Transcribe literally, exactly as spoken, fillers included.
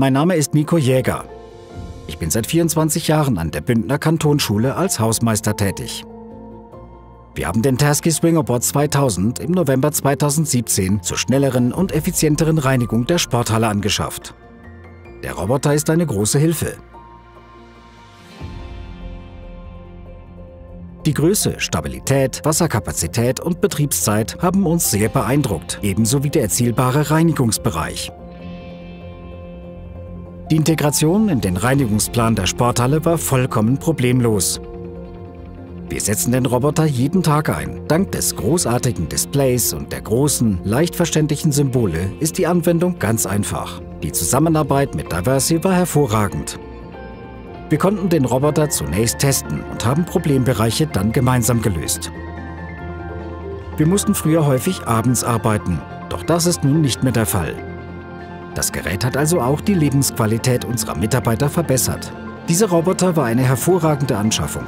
Mein Name ist Nico Jäger. Ich bin seit vierundzwanzig Jahren an der Bündner Kantonsschule als Hausmeister tätig. Wir haben den TASKI SWINGOBOT zweitausend im November zweitausendsiebzehn zur schnelleren und effizienteren Reinigung der Sporthalle angeschafft. Der Roboter ist eine große Hilfe. Die Größe, Stabilität, Wasserkapazität und Betriebszeit haben uns sehr beeindruckt, ebenso wie der erzielbare Reinigungsbereich. Die Integration in den Reinigungsplan der Sporthalle war vollkommen problemlos. Wir setzen den Roboter jeden Tag ein. Dank des großartigen Displays und der großen, leicht verständlichen Symbole ist die Anwendung ganz einfach. Die Zusammenarbeit mit Diversey war hervorragend. Wir konnten den Roboter zunächst testen und haben Problembereiche dann gemeinsam gelöst. Wir mussten früher häufig abends arbeiten, doch das ist nun nicht mehr der Fall. Das Gerät hat also auch die Lebensqualität unserer Mitarbeiter verbessert. Dieser Roboter war eine hervorragende Anschaffung.